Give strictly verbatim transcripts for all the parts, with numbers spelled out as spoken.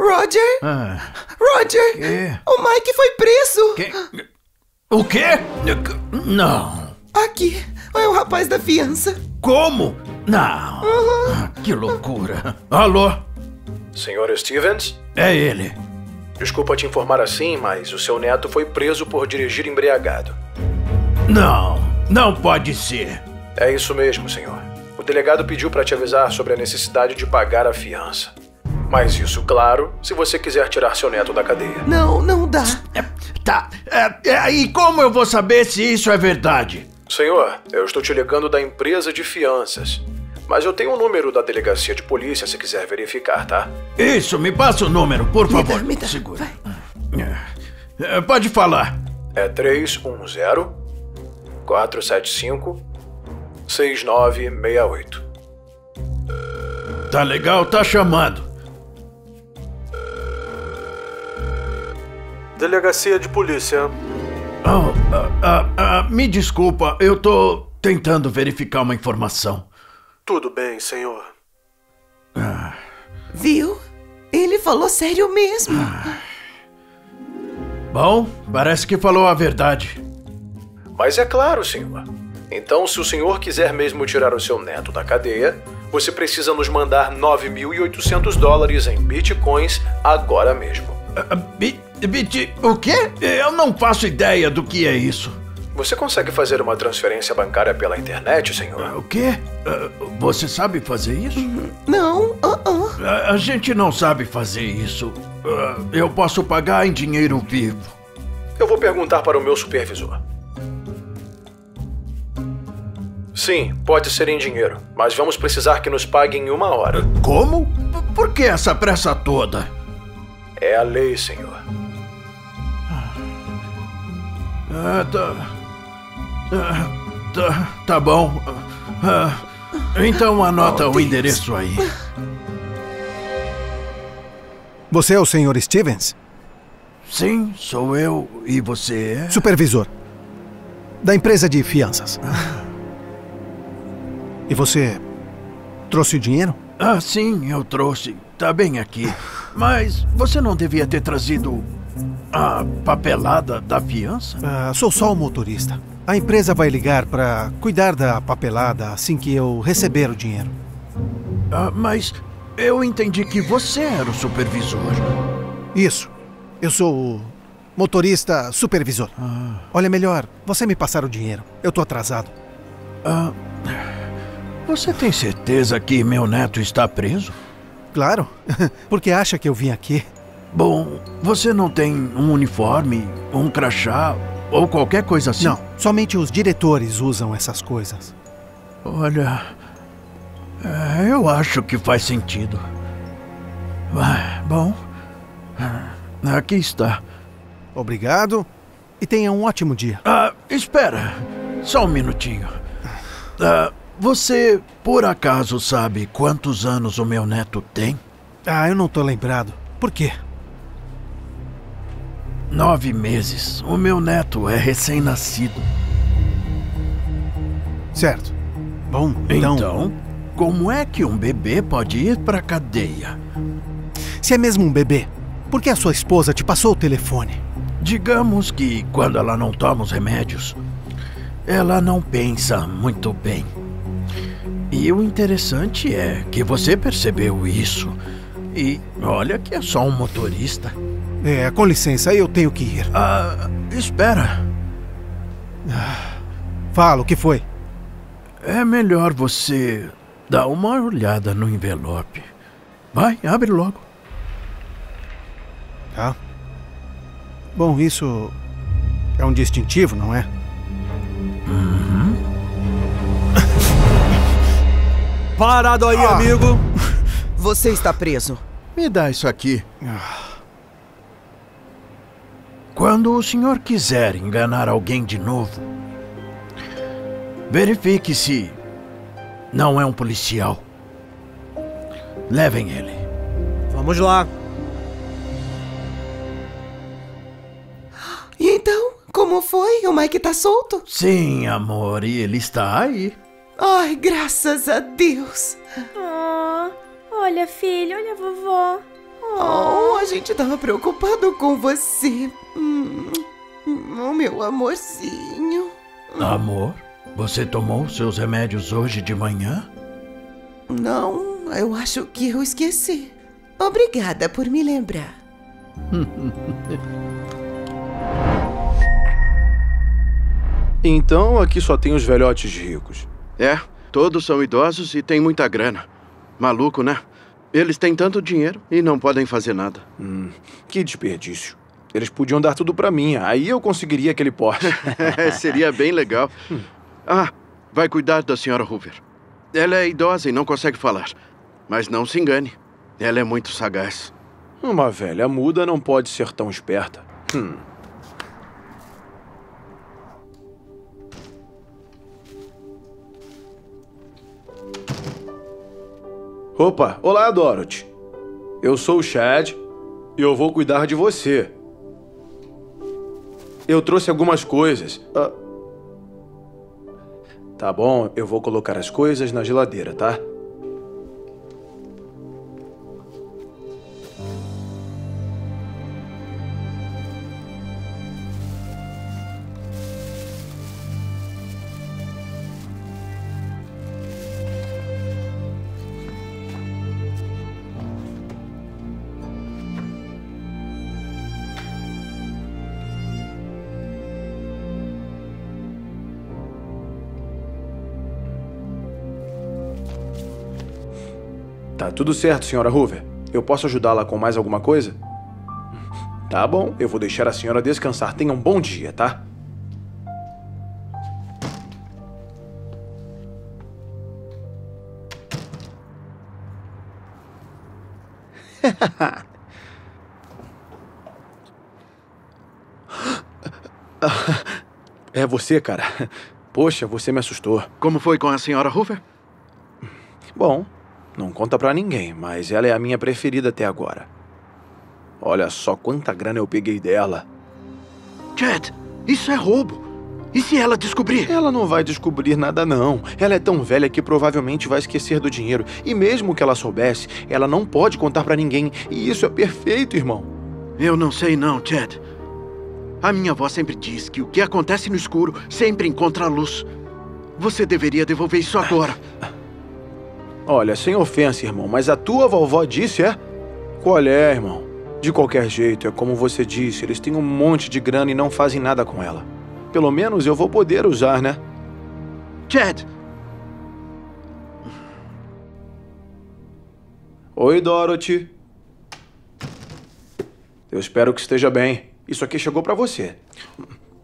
Roger! Ah. Roger! Que? O Mike foi preso! Que? O quê? Não! Aqui! É o rapaz da fiança! Como? Não! Uhum. Que loucura! Alô? senhor Stevens? É ele! Desculpa te informar assim, mas o seu neto foi preso por dirigir embriagado. Não! Não pode ser! É isso mesmo, senhor. O delegado pediu para te avisar sobre a necessidade de pagar a fiança. Mas isso, claro, se você quiser tirar seu neto da cadeia. Não, não dá. É, tá. É, é, e como eu vou saber se isso é verdade? Senhor, eu estou te ligando da empresa de fianças. Mas eu tenho o número da delegacia de polícia se quiser verificar, tá? Isso, me passa o número, por me favor. Dá, me dá. Segura. É, pode falar. É três um zero, quatro sete cinco, seis nove seis oito. Tá legal, tá chamado. Delegacia de polícia. Oh, ah, ah, ah, me desculpa, eu tô tentando verificar uma informação. Tudo bem, senhor. Ah. Viu? Ele falou sério mesmo. Ah. Bom, parece que falou a verdade. Mas é claro, senhor. Então, se o senhor quiser mesmo tirar o seu neto da cadeia, você precisa nos mandar nove mil e oitocentos dólares em bitcoins agora mesmo. Ah, bi Bit, o quê? Eu não faço ideia do que é isso. Você consegue fazer uma transferência bancária pela internet, senhor? O quê? Você sabe fazer isso? Não, uh-uh. A gente não sabe fazer isso. Eu posso pagar em dinheiro vivo. Eu vou perguntar para o meu supervisor. Sim, pode ser em dinheiro, mas vamos precisar que nos pague em uma hora. Como? Por que essa pressa toda? É a lei, senhor. Ah, tá. Ah, tá, tá bom. Ah, então anota oh, o Deus. endereço aí. Você é o senhor Stevens? Sim, sou eu. E você é? Supervisor da empresa de fianças. Ah. E você trouxe o dinheiro? Ah, sim, eu trouxe. Tá bem aqui. Mas você não devia ter trazido a papelada da fiança? Ah, sou só o motorista. A empresa vai ligar para cuidar da papelada assim que eu receber o dinheiro. Ah, mas eu entendi que você era o supervisor. Isso. Eu sou o motorista supervisor. Ah. Olha, melhor você me passar o dinheiro. Eu tô atrasado. Ah, você tem certeza que meu neto está preso? Claro. Por que acha que eu vim aqui? Bom, você não tem um uniforme, um crachá ou qualquer coisa assim? Não, somente os diretores usam essas coisas. Olha, eu acho que faz sentido. Bom, aqui está. Obrigado e tenha um ótimo dia. Ah, espera, só um minutinho. Ah, você, por acaso, sabe quantos anos o meu neto tem? Ah, eu não tô lembrado. Por quê? Nove meses. O meu neto é recém-nascido. Certo. Bom, então... Então, como é que um bebê pode ir pra cadeia? Se é mesmo um bebê, por que a sua esposa te passou o telefone? Digamos que quando ela não toma os remédios, ela não pensa muito bem. E o interessante é que você percebeu isso. E olha que é só um motorista. É, com licença, eu tenho que ir. Ah, espera. Ah, fala, o que foi? É melhor você dar uma olhada no envelope. Vai, abre logo. Tá. Bom, isso é um distintivo, não é? Uhum. Parado aí, ah. amigo. Você está preso. Me dá isso aqui. Ah. Quando o senhor quiser enganar alguém de novo, verifique se não é um policial. Levem ele. Vamos lá. E então, como foi? O Mike tá solto? Sim, amor, e ele está aí. Ai, graças a Deus. Oh, olha, filho, olha a vovó. Oh, oh gente tava preocupado com você. Hum, o meu amorzinho. Amor? Você tomou seus remédios hoje de manhã? Não, eu acho que eu esqueci. Obrigada por me lembrar. Então aqui só tem os velhotes ricos. É, todos são idosos e têm muita grana. Maluco, né? Eles têm tanto dinheiro e não podem fazer nada. Hum, que desperdício. Eles podiam dar tudo pra mim, aí eu conseguiria aquele Porsche. Seria bem legal. Ah, vai cuidar da senhora Hoover. Ela é idosa e não consegue falar. Mas não se engane, ela é muito sagaz. Uma velha muda não pode ser tão esperta. Hum. Opa, olá, Dorothy. Eu sou o Chad e eu vou cuidar de você. Eu trouxe algumas coisas. Ah. Tá bom, eu vou colocar as coisas na geladeira, tá? Tá tudo certo, senhora Hoover. Eu posso ajudá-la com mais alguma coisa? Tá bom, eu vou deixar a senhora descansar. Tenha um bom dia, tá? É você, cara. Poxa, você me assustou. Como foi com a senhora Hoover? Bom... Não conta pra ninguém, mas ela é a minha preferida até agora. Olha só quanta grana eu peguei dela. Chad, isso é roubo. E se ela descobrir? Ela não vai descobrir nada, não. Ela é tão velha que provavelmente vai esquecer do dinheiro. E mesmo que ela soubesse, ela não pode contar pra ninguém. E isso é perfeito, irmão. Eu não sei não, Chad. A minha avó sempre diz que o que acontece no escuro sempre encontra a luz. Você deveria devolver isso agora. Olha, sem ofensa, irmão, mas a tua vovó disse, é? Qual é, irmão? De qualquer jeito, é como você disse, eles têm um monte de grana e não fazem nada com ela. Pelo menos eu vou poder usar, né? Chad! Oi, Dorothy. Eu espero que esteja bem. Isso aqui chegou pra você.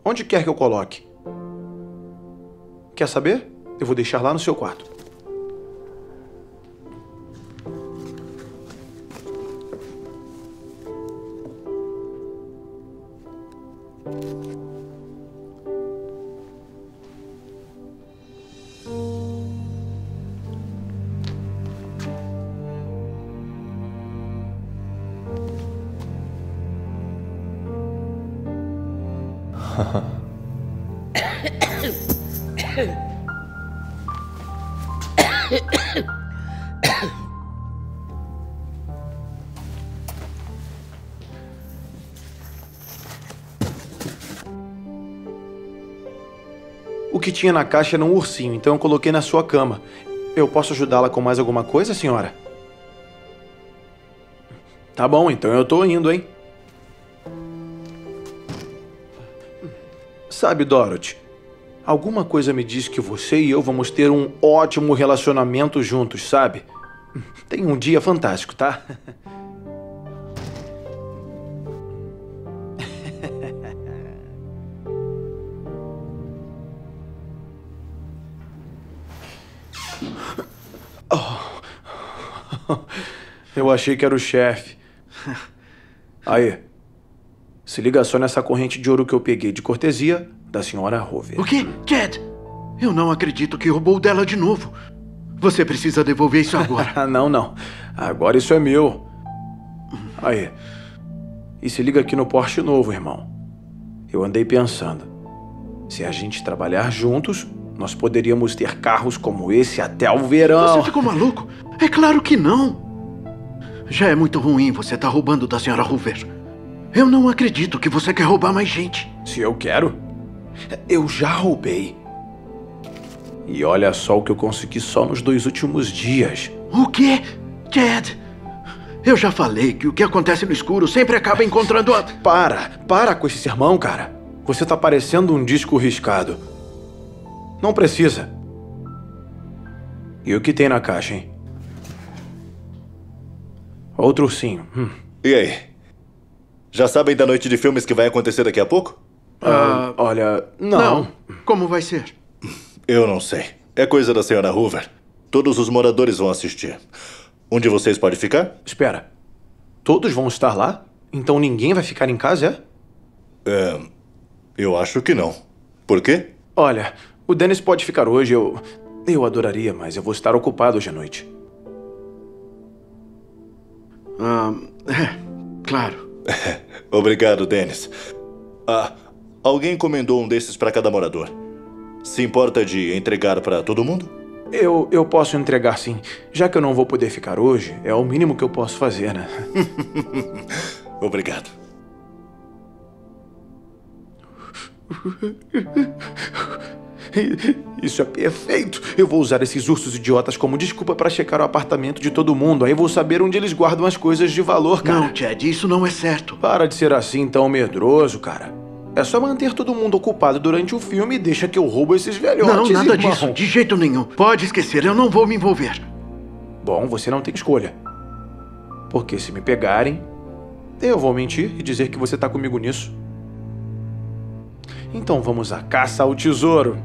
Onde quer que eu coloque? Quer saber? Eu vou deixar lá no seu quarto. O que tinha na caixa era um ursinho, então eu coloquei na sua cama. Eu posso ajudá-la com mais alguma coisa, senhora? Tá bom, então eu tô indo, hein? Sabe, Dorothy, alguma coisa me diz que você e eu vamos ter um ótimo relacionamento juntos, sabe? Tem um dia fantástico, tá? Oh. Eu achei que era o chefe. Aí. Se liga só nessa corrente de ouro que eu peguei de cortesia da senhora Hoover. O quê? Chad, eu não acredito que roubou dela de novo. Você precisa devolver isso agora. Não, não. Agora isso é meu. Aí. E se liga aqui no Porsche novo, irmão. Eu andei pensando. Se a gente trabalhar juntos, nós poderíamos ter carros como esse até o verão. Você ficou maluco? É claro que não. Já é muito ruim você estar roubando da senhora Hoover. Eu não acredito que você quer roubar mais gente. Se eu quero? Eu já roubei. E olha só o que eu consegui só nos dois últimos dias. O quê? Chad, eu já falei que o que acontece no escuro sempre acaba encontrando a... Para, para com esse sermão, cara. Você tá parecendo um disco riscado. Não precisa. E o que tem na caixa, hein? Outro ursinho. Hum. E aí? Já sabem da noite de filmes que vai acontecer daqui a pouco? Ah, uh, olha, não. não. Como vai ser? Eu não sei. É coisa da senhora Hoover. Todos os moradores vão assistir. Um de vocês pode ficar? Espera. Todos vão estar lá? Então ninguém vai ficar em casa, é? É... Eu acho que não. Por quê? Olha, o Dennis pode ficar hoje. Eu... Eu adoraria, mas eu vou estar ocupado hoje à noite. Ah, é, claro. Obrigado, Dennis. Ah, alguém encomendou um desses para cada morador. Se importa de entregar para todo mundo? Eu, eu posso entregar, sim. Já que eu não vou poder ficar hoje, é o mínimo que eu posso fazer, né? Obrigado. Isso é perfeito. Eu vou usar esses ursos idiotas como desculpa para checar o apartamento de todo mundo. Aí vou saber onde eles guardam as coisas de valor, cara. Não, Chad, isso não é certo. Para de ser assim tão medroso, cara. É só manter todo mundo ocupado durante o filme e deixa que eu roubo esses velhotes. Não, nada irmão. disso. De jeito nenhum. Pode esquecer, eu não vou me envolver. Bom, você não tem escolha. Porque se me pegarem, eu vou mentir e dizer que você tá comigo nisso. Então vamos à caça ao tesouro.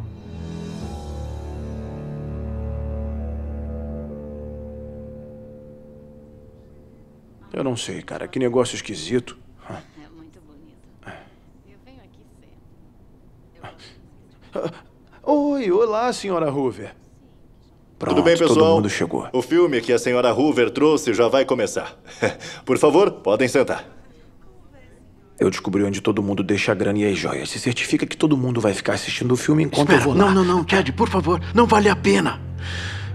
Eu não sei, cara. Que negócio esquisito. É muito bonito. Eu venho aqui sempre. Oi, olá, senhora Hoover. Pronto, tudo bem, pessoal? Todo mundo chegou. O filme que a senhora Hoover trouxe já vai começar. Por favor, podem sentar. Eu descobri onde todo mundo deixa a grana e as joias. Se certifica que todo mundo vai ficar assistindo o filme enquanto Espera, eu vou lá. Não, não, não, Chad, por favor. Não vale a pena.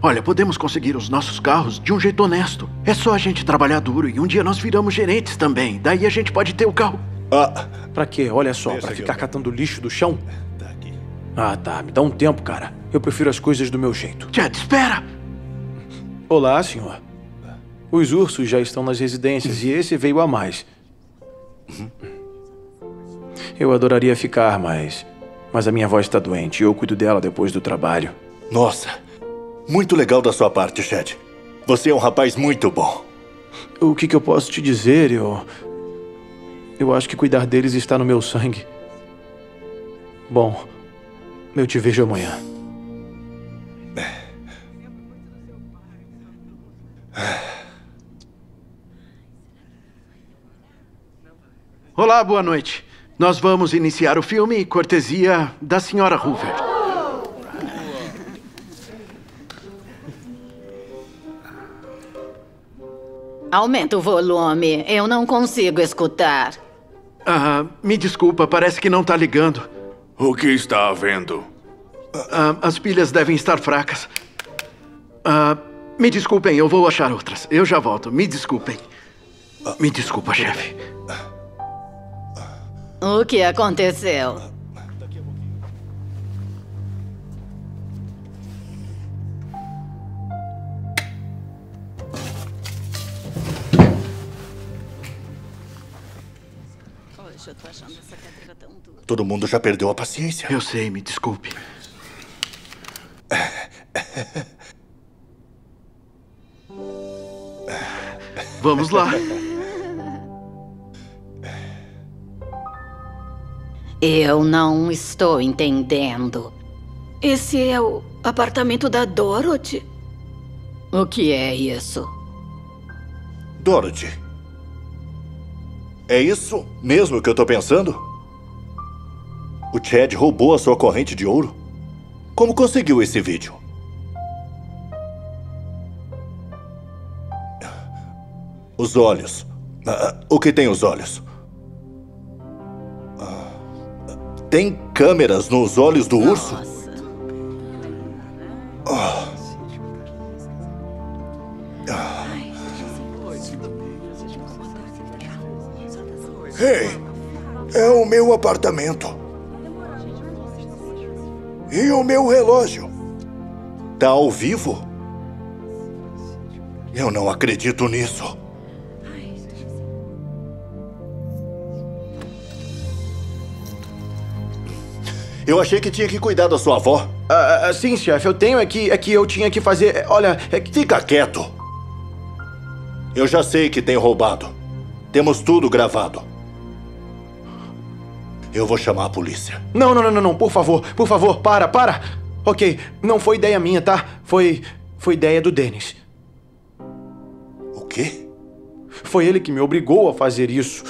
Olha, podemos conseguir os nossos carros de um jeito honesto. É só a gente trabalhar duro e um dia nós viramos gerentes também. Daí a gente pode ter o carro. Ah. Pra quê? Olha só, Deixa pra ficar eu... catando lixo do chão? Tá aqui. Ah, tá. Me dá um tempo, cara. Eu prefiro as coisas do meu jeito. Chad, espera! Olá, senhor. Os ursos já estão nas residências e esse veio a mais. Uhum. Eu adoraria ficar, mas... Mas a minha voz está doente e eu cuido dela depois do trabalho. Nossa, muito legal da sua parte, Chad. Você é um rapaz muito bom. O que, que eu posso te dizer? Eu... Eu acho que cuidar deles está no meu sangue. Bom, eu te vejo amanhã. Olá, boa noite. Nós vamos iniciar o filme, cortesia da senhora Hoover. Aumenta o volume. Eu não consigo escutar. Ah, me desculpa, parece que não tá ligando. O que está havendo? Ah, as pilhas devem estar fracas. Ah, me desculpem, eu vou achar outras. Eu já volto, me desculpem. Me desculpa, chefe. O que aconteceu? Todo mundo já perdeu a paciência. Eu sei, me desculpe. Vamos lá. Eu não estou entendendo. Esse é o apartamento da Dorothy? O que é isso? Dorothy. É isso mesmo que eu tô pensando? O Chad roubou a sua corrente de ouro? Como conseguiu esse vídeo? Os olhos. O que tem os olhos? Tem câmeras nos olhos do urso? Nossa. Oh. Oh. Ei, é o meu apartamento. E o meu relógio? Tá ao vivo? Eu não acredito nisso. Eu achei que tinha que cuidar da sua avó. Ah, sim, chefe, eu tenho é que, é que eu tinha que fazer... Olha, é que... Fica quieto. Eu já sei que tem roubado. Temos tudo gravado. Eu vou chamar a polícia. Não, não, não, não, por favor, por favor, para, para. Ok, não foi ideia minha, tá? Foi... foi ideia do Dennis. O quê? Foi ele que me obrigou a fazer isso.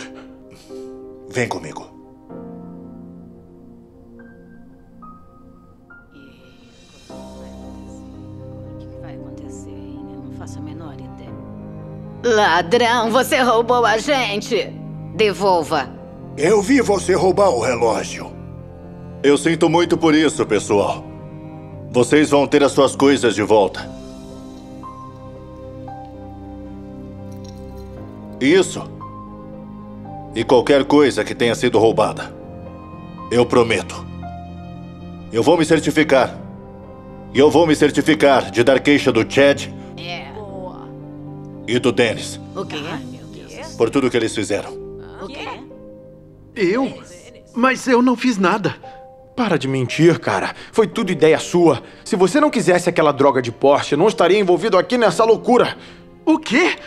Vem comigo. Ladrão, você roubou a gente! Devolva! Eu vi você roubar o relógio. Eu sinto muito por isso, pessoal. Vocês vão ter as suas coisas de volta. Isso. E qualquer coisa que tenha sido roubada. Eu prometo. Eu vou me certificar. E eu vou me certificar de dar queixa do Chad... É. E do Dennis. O quê? Por tudo que eles fizeram. O quê? Eu? Mas eu não fiz nada. Para de mentir, cara. Foi tudo ideia sua. Se você não quisesse aquela droga de Porsche, não estaria envolvido aqui nessa loucura. O quê?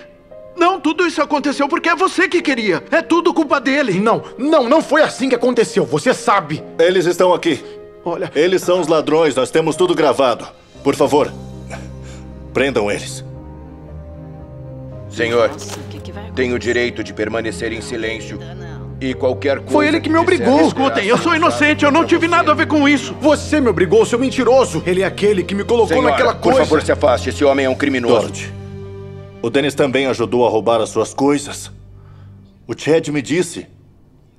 Não, tudo isso aconteceu porque é você que queria. É tudo culpa dele. Não, não, não foi assim que aconteceu. Você sabe. Eles estão aqui. Olha... Eles são os ladrões. Nós temos tudo gravado. Por favor, prendam eles. Senhor, tenho o direito de permanecer em silêncio e qualquer coisa... Foi ele que me obrigou! Escutem, eu sou inocente, eu não tive nada a ver com isso! Você me obrigou, seu mentiroso! Ele é aquele que me colocou naquela coisa! Por favor, se afaste, esse homem é um criminoso! Dorothy, o Dennis também ajudou a roubar as suas coisas. O Chad me disse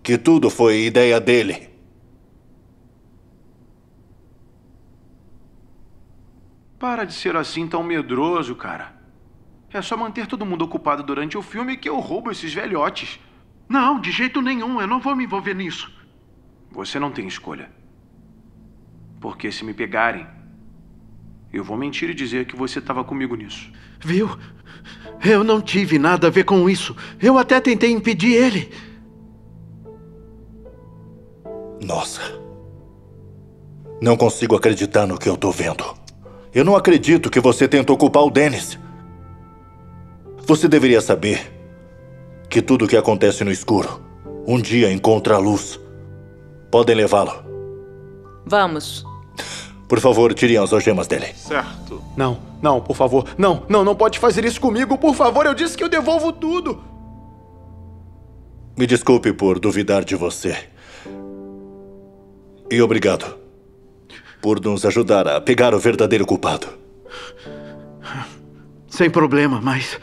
que tudo foi ideia dele. Para de ser assim tão medroso, cara. É só manter todo mundo ocupado durante o filme que eu roubo esses velhotes. Não, de jeito nenhum. Eu não vou me envolver nisso. Você não tem escolha. Porque se me pegarem, eu vou mentir e dizer que você estava comigo nisso. Viu? Eu não tive nada a ver com isso. Eu até tentei impedir ele. Nossa. Não consigo acreditar no que eu tô vendo. Eu não acredito que você tentou culpar o Dennis. Você deveria saber que tudo o que acontece no escuro, um dia encontra a luz. Podem levá-lo. Vamos. Por favor, tirem as algemas dele. Certo. Não, não, por favor. Não, não, não pode fazer isso comigo. Por favor, eu disse que eu devolvo tudo. Me desculpe por duvidar de você. E obrigado por nos ajudar a pegar o verdadeiro culpado. Sem problema, mas...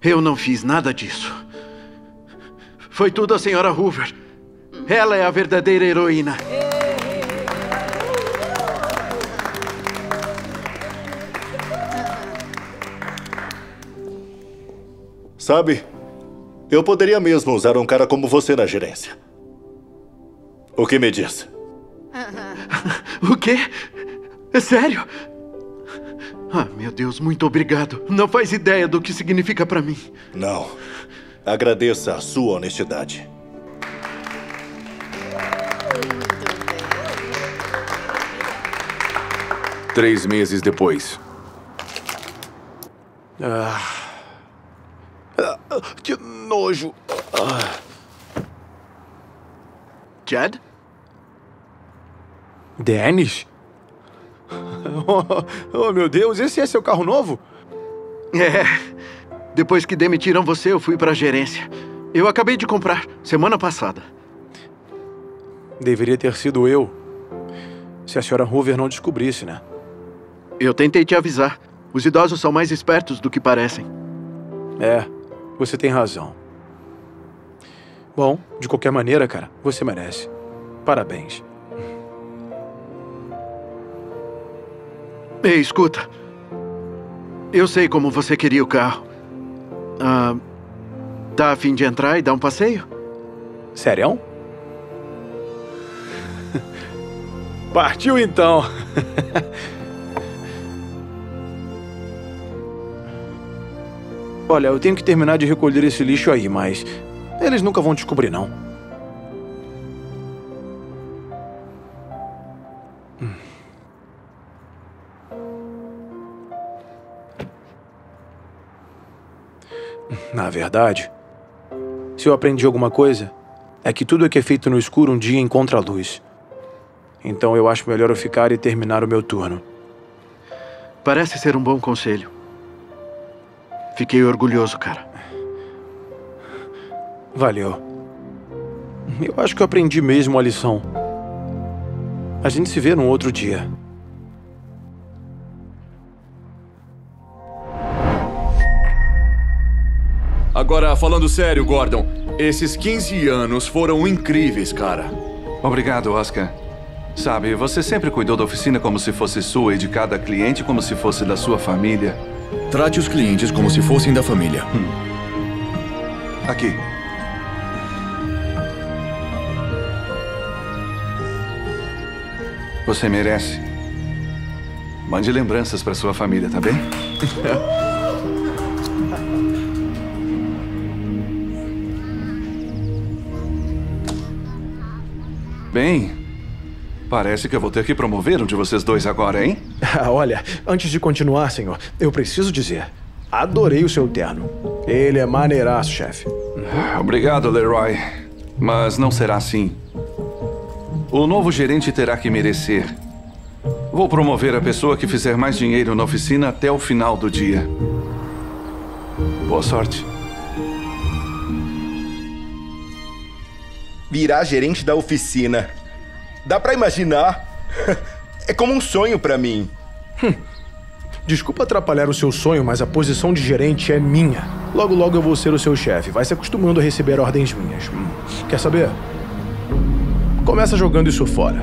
eu não fiz nada disso. Foi tudo a senhora Hoover. Ela é a verdadeira heroína. Sabe, eu poderia mesmo usar um cara como você na gerência. O que me diz? O quê? É sério? Ah, meu Deus, muito obrigado. Não faz ideia do que significa pra mim. Não. Agradeça a sua honestidade. Três meses depois. Ah. Ah, que nojo. Ah. Chad? Dennis? Oh, oh, meu Deus, esse é seu carro novo? É. Depois que demitiram você, eu fui pra gerência. Eu acabei de comprar, semana passada. Deveria ter sido eu. Se a senhora Hoover não descobrisse, né? Eu tentei te avisar. Os idosos são mais espertos do que parecem. É, você tem razão. Bom, de qualquer maneira, cara, você merece. Parabéns. Ei, escuta. Eu sei como você queria o carro. Ah, tá a fim de entrar e dar um passeio? Sério? Partiu então. Olha, eu tenho que terminar de recolher esse lixo aí, mas eles nunca vão descobrir, não. Hum. Na verdade, se eu aprendi alguma coisa, é que tudo o que é feito no escuro um dia encontra a luz. Então eu acho melhor eu ficar e terminar o meu turno. Parece ser um bom conselho. Fiquei orgulhoso, cara. Valeu. Eu acho que eu aprendi mesmo a lição. A gente se vê num outro dia. Agora, falando sério, Gordon, esses quinze anos foram incríveis, cara. Obrigado, Oscar. Sabe, você sempre cuidou da oficina como se fosse sua e de cada cliente como se fosse da sua família. Trate os clientes como se fossem da família. Hum. Aqui. Você merece. Mande lembranças para sua família, tá bem? Bem, parece que eu vou ter que promover um de vocês dois agora, hein? Ah, olha, antes de continuar, senhor, eu preciso dizer, adorei o seu terno. Ele é maneiraço, chefe. Obrigado, Leroy. Mas não será assim. O novo gerente terá que merecer. Vou promover a pessoa que fizer mais dinheiro na oficina até o final do dia. Boa sorte. Virá gerente da oficina. Dá pra imaginar? É como um sonho pra mim. Hum. Desculpa atrapalhar o seu sonho, mas a posição de gerente é minha. Logo, logo eu vou ser o seu chefe. Vai se acostumando a receber ordens minhas. Hum. Quer saber? Começa jogando isso fora.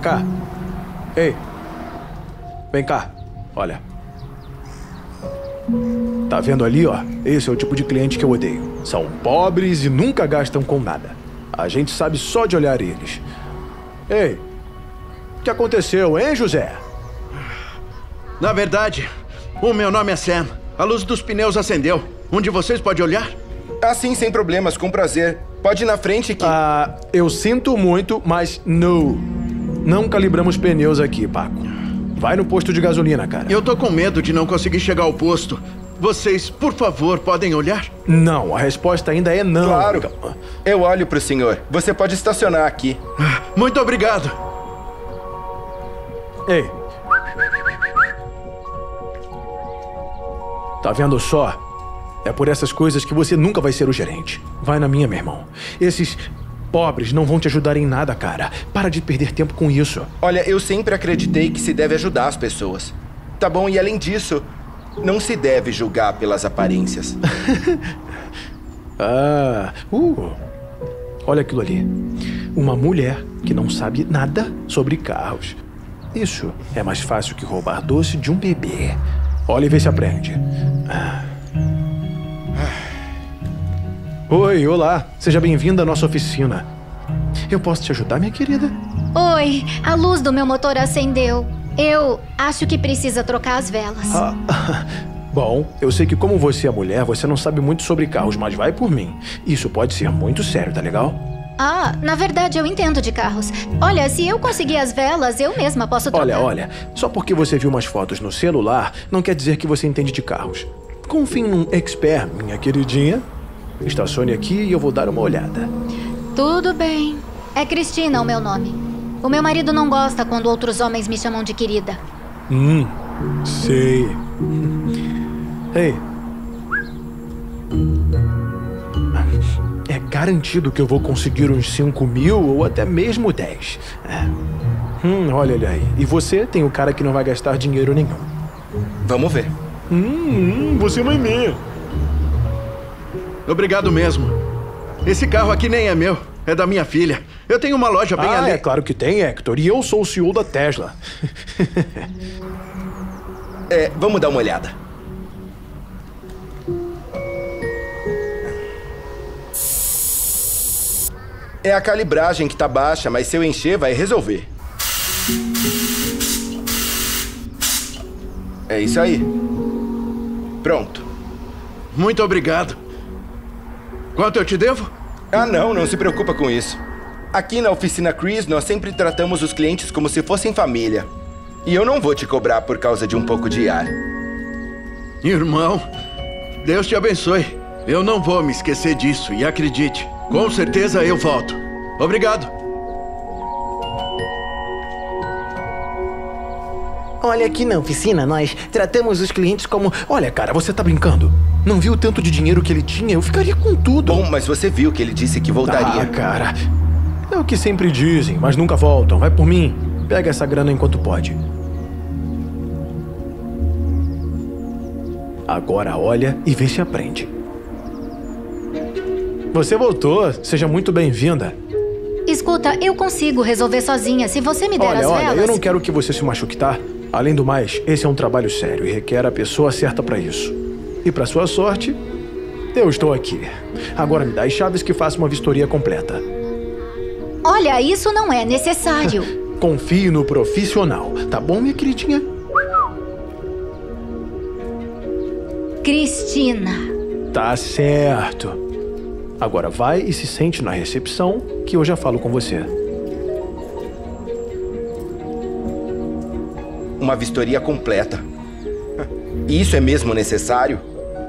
Cá. Ei. Vem cá. Olha. Tá vendo ali, ó? Esse é o tipo de cliente que eu odeio. São pobres e nunca gastam com nada. A gente sabe só de olhar eles. Ei, o que aconteceu, hein, José? Na verdade, o meu nome é Sam. A luz dos pneus acendeu. Um de vocês pode olhar? Ah, sim, sem problemas, com prazer. Pode ir na frente que... Ah, eu sinto muito, mas não. Não calibramos pneus aqui, Paco. Vai no posto de gasolina, cara. Eu tô com medo de não conseguir chegar ao posto. Vocês, por favor, podem olhar? Não, a resposta ainda é não. Claro. Eu olho pro senhor. Você pode estacionar aqui. Muito obrigado. Ei. Tá vendo só? É por essas coisas que você nunca vai ser o gerente. Vai na minha, meu irmão. Esses pobres não vão te ajudar em nada, cara. Para de perder tempo com isso. Olha, eu sempre acreditei que se deve ajudar as pessoas. Tá bom, e além disso... Não se deve julgar pelas aparências. ah, uh, olha aquilo ali. Uma mulher que não sabe nada sobre carros. Isso é mais fácil que roubar doce de um bebê. Olha e vê se aprende. Ah. Oi, olá. Seja bem-vinda à nossa oficina. Eu posso te ajudar, minha querida? Oi, a luz do meu motor acendeu. Eu acho que precisa trocar as velas. Ah, bom, eu sei que como você é mulher, você não sabe muito sobre carros, mas vai por mim. Isso pode ser muito sério, tá legal? Ah, na verdade eu entendo de carros. Olha, se eu conseguir as velas, eu mesma posso trocar. Olha, olha, só porque você viu umas fotos no celular, não quer dizer que você entende de carros. Confie num expert, minha queridinha. Estacione aqui e eu vou dar uma olhada. Tudo bem. É Cristina o meu nome. O meu marido não gosta quando outros homens me chamam de querida. Hum, sei. Ei. É garantido que eu vou conseguir uns cinco mil ou até mesmo dez. Hum, olha ele aí. E você tem o cara que não vai gastar dinheiro nenhum. Vamos ver. Hum, você não é minha. Obrigado mesmo. Esse carro aqui nem é meu. É da minha filha. Eu tenho uma loja bem ah, ali. Ah, é claro que tem, Hector. E eu sou o C E O da Tesla. É, vamos dar uma olhada. É a calibragem que tá baixa, mas se eu encher, vai resolver. É isso aí. Pronto. Muito obrigado. Quanto eu te devo? Ah, não, não se preocupa com isso. Aqui na oficina Chris, nós sempre tratamos os clientes como se fossem família. E eu não vou te cobrar por causa de um pouco de ar. Irmão, Deus te abençoe. Eu não vou me esquecer disso, e acredite, com certeza eu volto. Obrigado. Olha, aqui na oficina nós tratamos os clientes como... Olha, cara, você tá brincando? Não viu o tanto de dinheiro que ele tinha? Eu ficaria com tudo. Bom, mas você viu que ele disse que voltaria. Ah, cara, é o que sempre dizem, mas nunca voltam. Vai por mim. Pega essa grana enquanto pode. Agora olha e vê se aprende. Você voltou. Seja muito bem-vinda. Escuta, eu consigo resolver sozinha se você me der olha, as olha, velas. Olha, eu não quero que você se machuque, tá? Além do mais, esse é um trabalho sério e requer a pessoa certa pra isso. E pra sua sorte, eu estou aqui. Agora me dá as chaves que faço uma vistoria completa. Olha, isso não é necessário. Confie no profissional, tá bom, minha queridinha? Cristina. Tá certo. Agora vai e se sente na recepção, que eu já falo com você. Uma vistoria completa. Isso é mesmo necessário?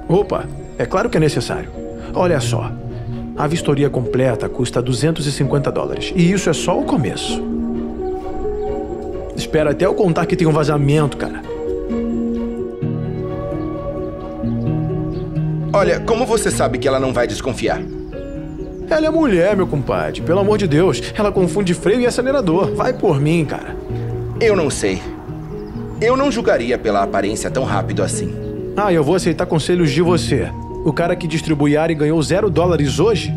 Opa, é claro que é necessário. Olha só, a vistoria completa custa duzentos e cinquenta dólares. E isso é só o começo. Espera até eu contar que tem um vazamento, cara. Olha, como você sabe que ela não vai desconfiar? Ela é mulher, meu compadre. Pelo amor de Deus, ela confunde freio e acelerador. Vai por mim, cara. Eu não sei. Eu não julgaria pela aparência tão rápido assim. Ah, eu vou aceitar conselhos de você. O cara que distribui ar e ganhou zero dólares hoje?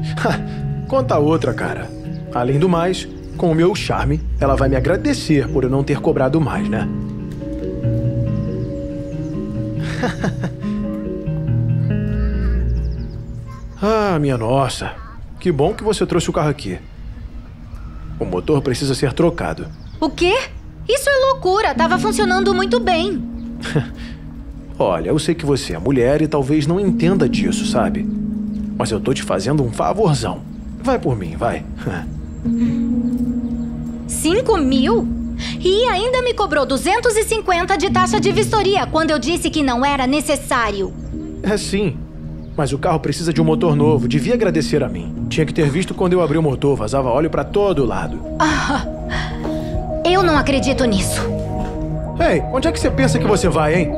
Conta outra, cara. Além do mais, com o meu charme, ela vai me agradecer por eu não ter cobrado mais, né? Ah, minha nossa. Que bom que você trouxe o carro aqui. O motor precisa ser trocado. O quê? Isso é loucura. Tava funcionando muito bem. Olha, eu sei que você é mulher e talvez não entenda disso, sabe? Mas eu tô te fazendo um favorzão. Vai por mim, vai. Cinco mil? E ainda me cobrou duzentos e cinquenta de taxa de vistoria quando eu disse que não era necessário. É sim. Mas o carro precisa de um motor novo. Devia agradecer a mim. Tinha que ter visto quando eu abri o motor. Vazava óleo pra todo lado. Ah, eu não acredito nisso. Ei, onde é que você pensa que você vai, hein?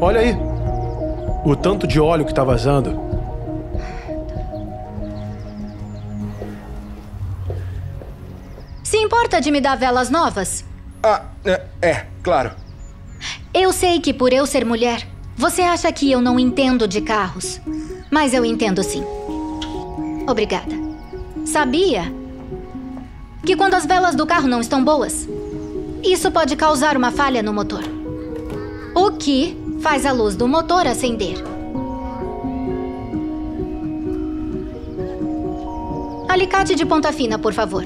Olha aí. O tanto de óleo que tá vazando. Se importa de me dar velas novas? Ah, é, é claro. Eu sei que por eu ser mulher... Você acha que eu não entendo de carros? Mas eu entendo sim. Obrigada. Sabia que quando as velas do carro não estão boas, isso pode causar uma falha no motor. O que faz a luz do motor acender. Alicate de ponta fina, por favor.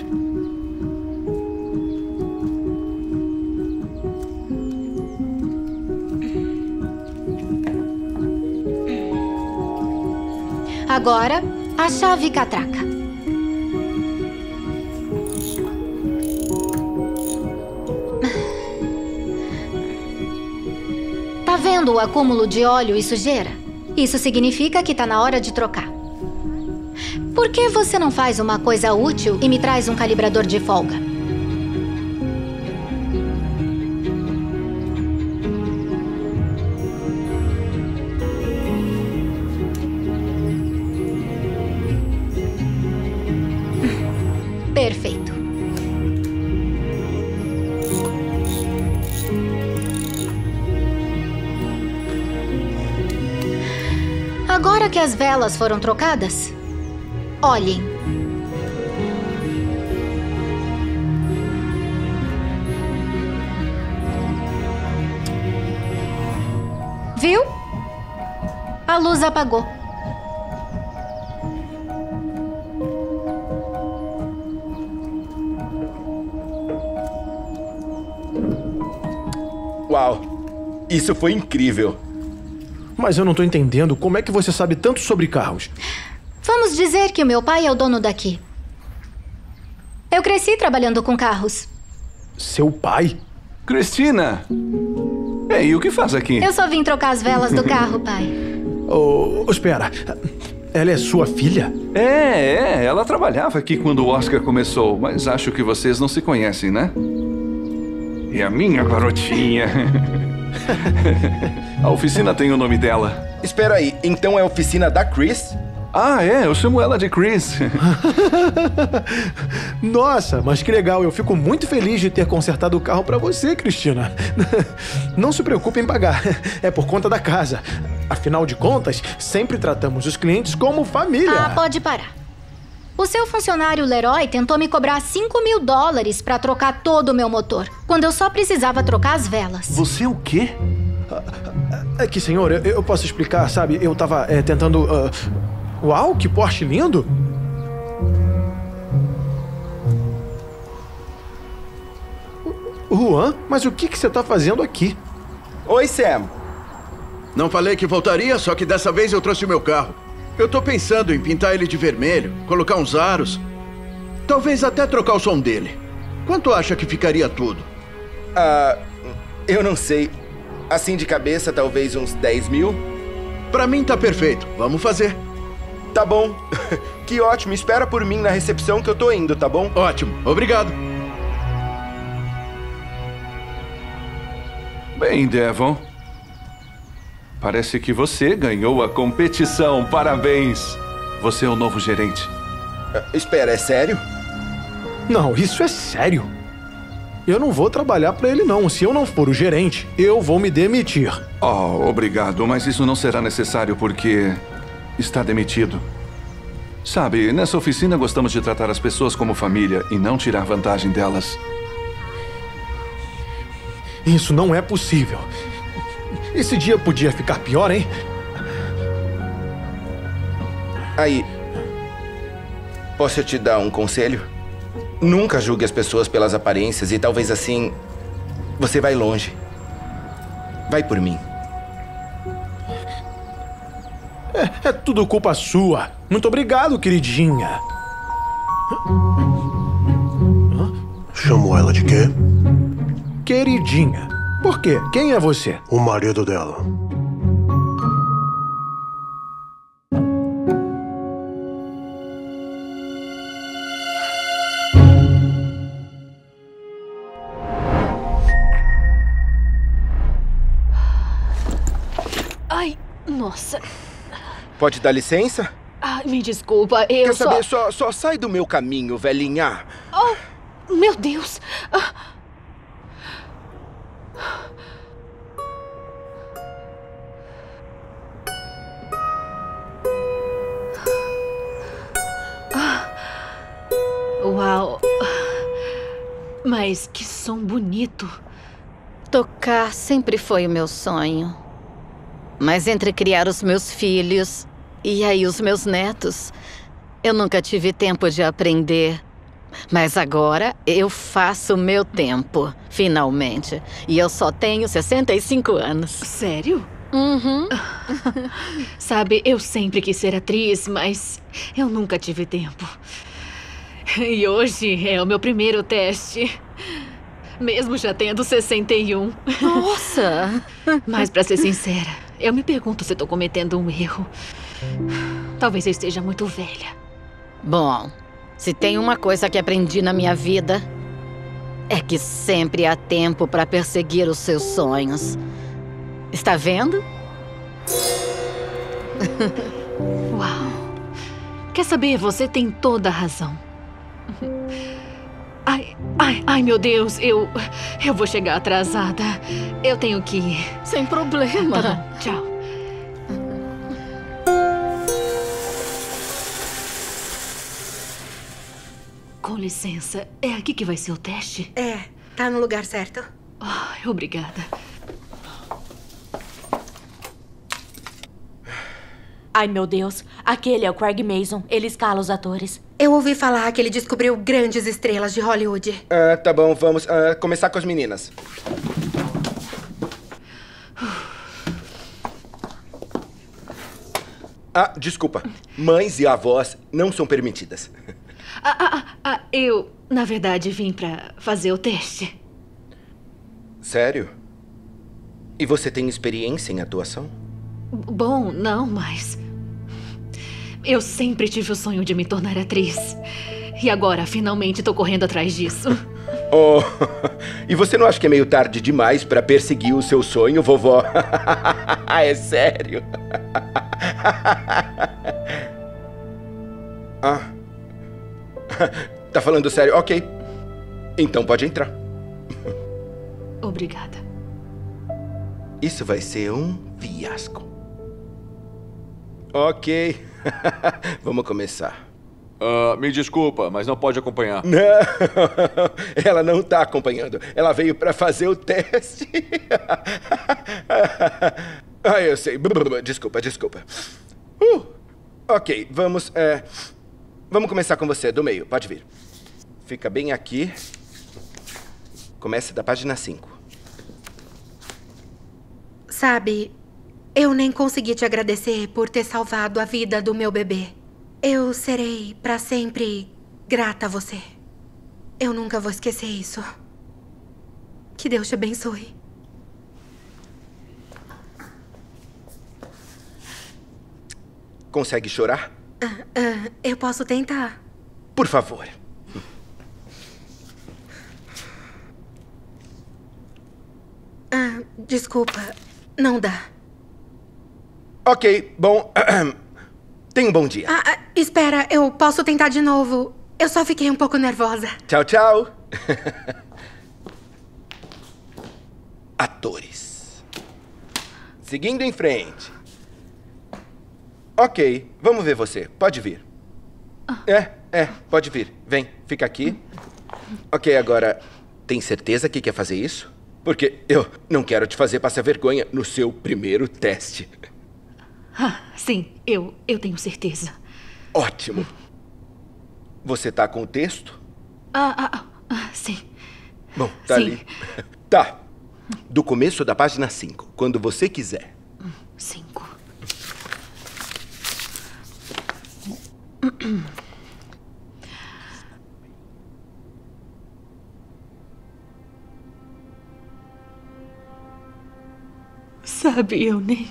Agora, a chave catraca. Tá vendo o acúmulo de óleo e sujeira? Isso significa que tá na hora de trocar. Por que você não faz uma coisa útil e me traz um calibrador de folga? Perfeito. Agora que as velas foram trocadas, olhem. Viu? A luz apagou. Uau! Isso foi incrível! Mas eu não tô entendendo como é que você sabe tanto sobre carros. Vamos dizer que o meu pai é o dono daqui. Eu cresci trabalhando com carros. Seu pai? Cristina! Ei, o que faz aqui? Eu só vim trocar as velas do carro, pai. Oh, espera. Ela é sua filha? É, é. Ela trabalhava aqui quando o Oscar começou, mas acho que vocês não se conhecem, né? E a minha garotinha. A oficina tem o nome dela. Espera aí, então é a oficina da Chris? Ah, é, eu chamo ela de Chris. Nossa, mas que legal. Eu fico muito feliz de ter consertado o carro pra você, Cristina. Não se preocupe em pagar. É por conta da casa. Afinal de contas, sempre tratamos os clientes como família. Ah, pode parar. O seu funcionário Leroy tentou me cobrar cinco mil dólares pra trocar todo o meu motor, quando eu só precisava trocar as velas. Você o quê? É que, senhor, eu, eu posso explicar, sabe? Eu tava é, tentando... Uh... Uau, que Porsche lindo! Juan, mas o que que você tá fazendo aqui? Oi, Sam. Não falei que voltaria, só que dessa vez eu trouxe o meu carro. Eu tô pensando em pintar ele de vermelho, colocar uns aros. Talvez até trocar o som dele. Quanto acha que ficaria tudo? Ah, eu não sei. Assim de cabeça, talvez uns dez mil? Pra mim tá perfeito, vamos fazer. Tá bom. Que ótimo. Espera por mim na recepção que eu tô indo, tá bom? Ótimo. Obrigado. Bem, Devon. Parece que você ganhou a competição. Parabéns. Você é o novo gerente. Uh, espera, é sério? Não, isso é sério. Eu não vou trabalhar pra ele, não. Se eu não for o gerente, eu vou me demitir. Oh, obrigado. Mas isso não será necessário porque... está demitido. Sabe, nessa oficina gostamos de tratar as pessoas como família e não tirar vantagem delas. Isso não é possível. Esse dia podia ficar pior, hein? Aí, posso eu te dar um conselho? Nunca julgue as pessoas pelas aparências e talvez assim você vai longe. Vai por mim. É, é tudo culpa sua. Muito obrigado, queridinha. Chamou ela de quê? Queridinha. Por quê? Quem é você? O marido dela. Ai, nossa... Pode dar licença? Ah, me desculpa, eu Quer só... Quer saber, só, só sai do meu caminho, velhinha. Oh, meu Deus. Ah. Ah. Uau. Mas que som bonito. Tocar sempre foi o meu sonho. Mas entre criar os meus filhos... e aí, os meus netos. Eu nunca tive tempo de aprender. Mas agora eu faço o meu tempo, finalmente. E eu só tenho sessenta e cinco anos. Sério? Uhum. Sabe, eu sempre quis ser atriz, mas eu nunca tive tempo. E hoje é o meu primeiro teste. Mesmo já tendo sessenta e um. Nossa! Mas pra ser sincera, eu me pergunto se tô cometendo um erro. Talvez eu esteja muito velha. Bom, se tem uma coisa que aprendi na minha vida, é que sempre há tempo para perseguir os seus sonhos. Está vendo? Uau! Quer saber? Você tem toda a razão. Ai, ai, ai, meu Deus, eu... eu vou chegar atrasada. Eu tenho que ir. Sem problema. Tá bom, tchau. Com licença, é aqui que vai ser o teste? É, tá no lugar certo. Oh, obrigada. Ai, meu Deus. Aquele é o Craig Mason. Ele escala os atores. Eu ouvi falar que ele descobriu grandes estrelas de Hollywood. Ah, tá bom. Vamos ah, começar com as meninas. Ah, desculpa. Mães e avós não são permitidas. Ah, ah, ah, eu, na verdade, vim pra fazer o teste. Sério? E você tem experiência em atuação? Bom, não, mas... eu sempre tive o sonho de me tornar atriz. E agora, finalmente, tô correndo atrás disso. Oh, e você não acha que é meio tarde demais pra perseguir o seu sonho, vovó? É sério? Ah... Tá falando sério? Ok. Então pode entrar. Obrigada. Isso vai ser um fiasco. Ok. Vamos começar. Uh, me desculpa, mas não pode acompanhar. Não. Ela não tá acompanhando. Ela veio pra fazer o teste. Ah, eu sei. Desculpa, desculpa. Uh, ok, vamos... É... Vamos começar com você, do meio. Pode vir. Fica bem aqui. Comece da página cinco. Sabe, eu nem consegui te agradecer por ter salvado a vida do meu bebê. Eu serei pra sempre grata a você. Eu nunca vou esquecer isso. Que Deus te abençoe. Consegue chorar? Uh, uh, eu posso tentar. Por favor. Uh, desculpa, não dá. Ok, bom... Tenha um bom dia. Uh, uh, espera, eu posso tentar de novo. Eu só fiquei um pouco nervosa. Tchau, tchau. Atores. Seguindo em frente. Ok, vamos ver você. Pode vir. É, é, pode vir. Vem, fica aqui. Ok, agora, tem certeza que quer fazer isso? Porque eu não quero te fazer passar vergonha no seu primeiro teste. Ah, sim, eu, eu tenho certeza. Ótimo. Você tá com o texto? Ah, ah, ah sim. Bom, tá sim. Ali. Tá. Do começo da página cinco, quando você quiser. cinco. Sabe, eu nem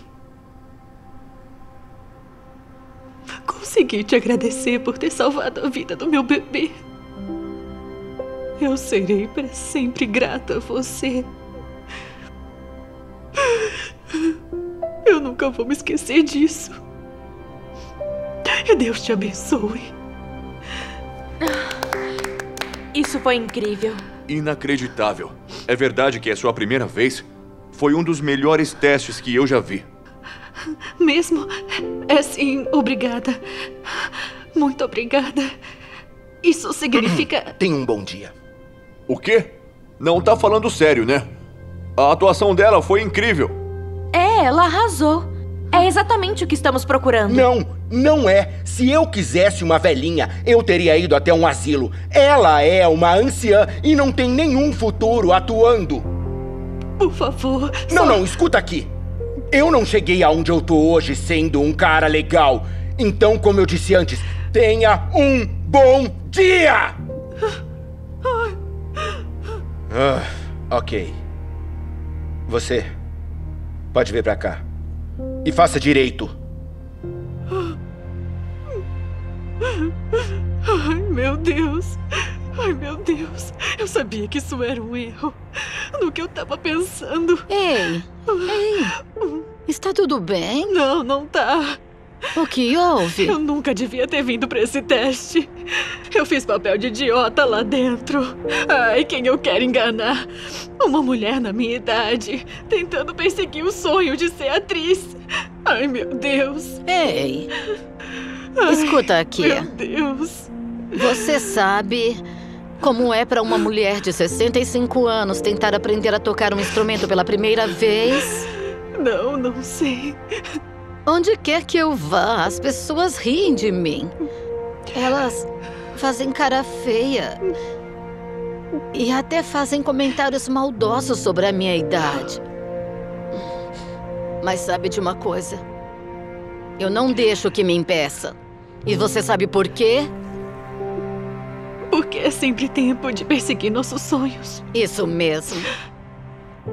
consegui te agradecer por ter salvado a vida do meu bebê. Eu serei para sempre grata a você. Eu nunca vou me esquecer disso. Que Deus te abençoe. Isso foi incrível. Inacreditável. É verdade que a sua primeira vez foi um dos melhores testes que eu já vi. Mesmo? É sim, obrigada. Muito obrigada. Isso significa... Tenha um bom dia. O quê? Não tá falando sério, né? A atuação dela foi incrível. É, ela arrasou. É exatamente o que estamos procurando. Não, não é. Se eu quisesse uma velhinha, eu teria ido até um asilo. Ela é uma anciã e não tem nenhum futuro atuando. Por favor, só... Não, não, escuta aqui. Eu não cheguei aonde eu tô hoje sendo um cara legal. Então, como eu disse antes, tenha um bom dia! Ah, ok. Você pode vir pra cá. E faça direito. Ai, meu Deus. Ai, meu Deus. Eu sabia que isso era um erro. No que eu tava pensando. Ei, ei. Está tudo bem? Não, não tá. O que houve? Eu nunca devia ter vindo pra esse teste. Eu fiz papel de idiota lá dentro. Ai, quem eu quero enganar? Uma mulher na minha idade, tentando perseguir o sonho de ser atriz. Ai, meu Deus. Ei, ai, escuta aqui. Meu Deus. Você sabe como é pra uma mulher de sessenta e cinco anos tentar aprender a tocar um instrumento pela primeira vez? Não, não sei. Onde quer que eu vá, as pessoas riem de mim. Elas fazem cara feia. E até fazem comentários maldosos sobre a minha idade. Mas sabe de uma coisa? Eu não deixo que me impeça. E você sabe por quê? Porque é sempre tempo de perseguir nossos sonhos. Isso mesmo.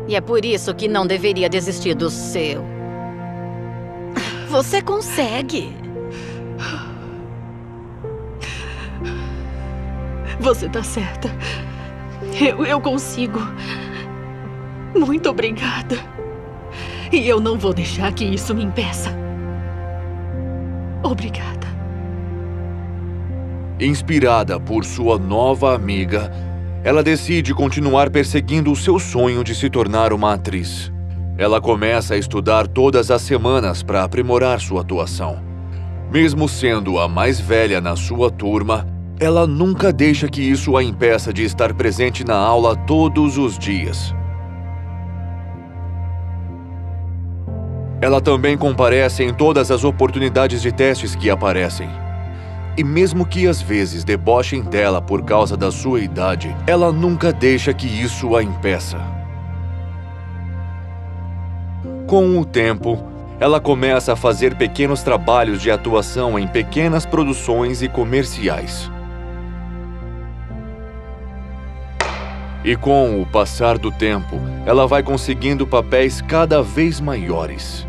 E é por isso que não deveria desistir do seu. Você consegue. Você tá certa. Eu, eu consigo. Muito obrigada. E eu não vou deixar que isso me impeça. Obrigada. Inspirada por sua nova amiga, ela decide continuar perseguindo o seu sonho de se tornar uma atriz. Ela começa a estudar todas as semanas para aprimorar sua atuação. Mesmo sendo a mais velha na sua turma, ela nunca deixa que isso a impeça de estar presente na aula todos os dias. Ela também comparece em todas as oportunidades de testes que aparecem. E mesmo que às vezes debochem dela por causa da sua idade, ela nunca deixa que isso a impeça. Com o tempo, ela começa a fazer pequenos trabalhos de atuação em pequenas produções e comerciais. E com o passar do tempo, ela vai conseguindo papéis cada vez maiores.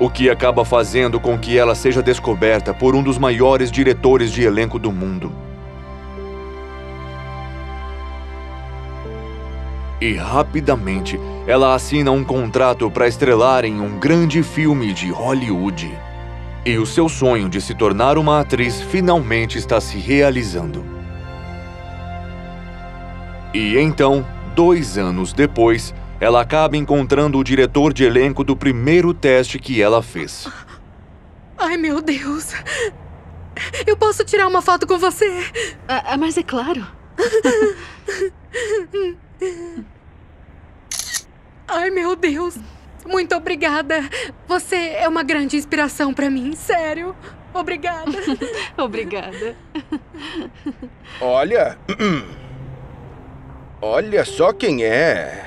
O que acaba fazendo com que ela seja descoberta por um dos maiores diretores de elenco do mundo. E rapidamente, ela assina um contrato para estrelar em um grande filme de Hollywood. E o seu sonho de se tornar uma atriz finalmente está se realizando. E então, dois anos depois, ela acaba encontrando o diretor de elenco do primeiro teste que ela fez. Ai, meu Deus! Eu posso tirar uma foto com você? Ah, mas é claro. Ai, meu Deus! Muito obrigada! Você é uma grande inspiração pra mim, sério. Obrigada. Obrigada. Olha... Olha só quem é.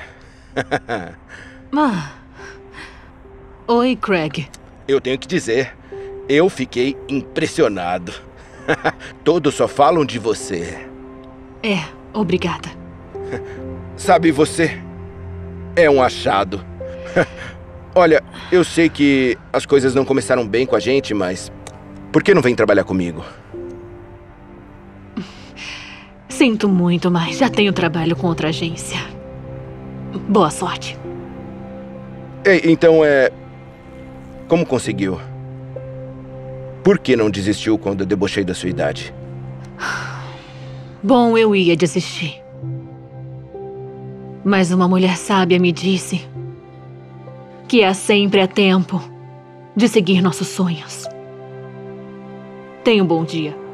Ah. Oi, Craig. Eu tenho que dizer, eu fiquei impressionado. Todos só falam de você. É, obrigada. Sabe, você é um achado. Olha, eu sei que as coisas não começaram bem com a gente, mas... Por que não vem trabalhar comigo? Sinto muito, mas já tenho trabalho com outra agência. Boa sorte. Ei, então é... Como conseguiu? Por que não desistiu quando eu debochei da sua idade? Bom, eu ia desistir. Mas uma mulher sábia me disse que há sempre a tempo de seguir nossos sonhos. Tenha um bom dia.